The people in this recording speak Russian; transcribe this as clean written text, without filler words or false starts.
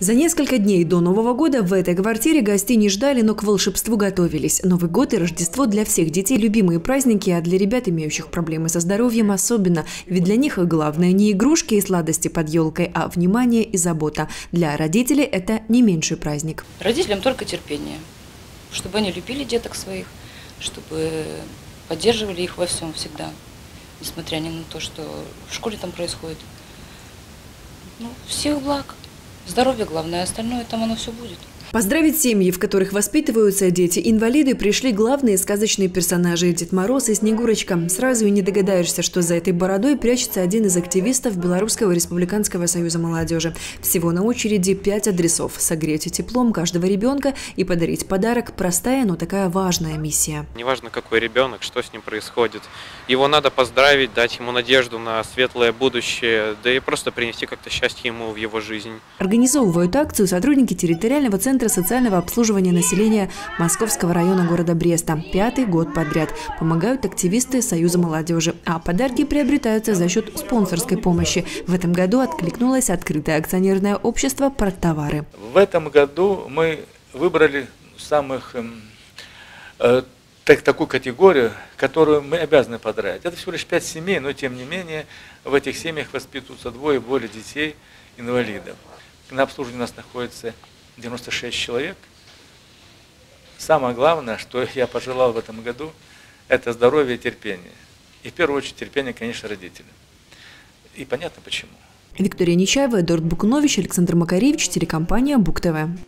За несколько дней до Нового года в этой квартире гостей не ждали, но к волшебству готовились. Новый год и Рождество для всех детей – любимые праздники, а для ребят, имеющих проблемы со здоровьем, особенно. Ведь для них главное не игрушки и сладости под елкой, а внимание и забота. Для родителей это не меньший праздник. Родителям только терпение, чтобы они любили деток своих, чтобы поддерживали их во всем всегда, несмотря ни на то, что в школе там происходит. Ну, всех благ. Здоровье главное, остальное там оно все будет. Поздравить семьи, в которых воспитываются дети-инвалиды, пришли главные сказочные персонажи – Дед Мороз и Снегурочка. Сразу и не догадаешься, что за этой бородой прячется один из активистов Белорусского республиканского союза молодежи. Всего на очереди 5 адресов. Согреть теплом каждого ребенка и подарить подарок – простая, но такая важная миссия. Неважно, какой ребенок, что с ним происходит. Его надо поздравить, дать ему надежду на светлое будущее, да и просто принести как-то счастье ему в его жизнь. Организовывают акцию сотрудники территориального центра социального обслуживания населения Московского района города Бреста. 5-й год подряд. Помогают активисты Союза молодежи. А подарки приобретаются за счет спонсорской помощи. В этом году откликнулось открытое акционерное общество «Порт-товары». В этом году мы выбрали такую категорию, которую мы обязаны поздравить. Это всего лишь 5 семей, но тем не менее в этих семьях воспитываются двое и более детей-инвалидов. На обслуживании у нас находится 96 человек. Самое главное, что я пожелал в этом году, это здоровье и терпение. И в первую очередь терпение, конечно, родителям. И понятно почему. Виктория Нечаева, Эдуард Буконович, Александр Макаревич, телекомпания БугТВ.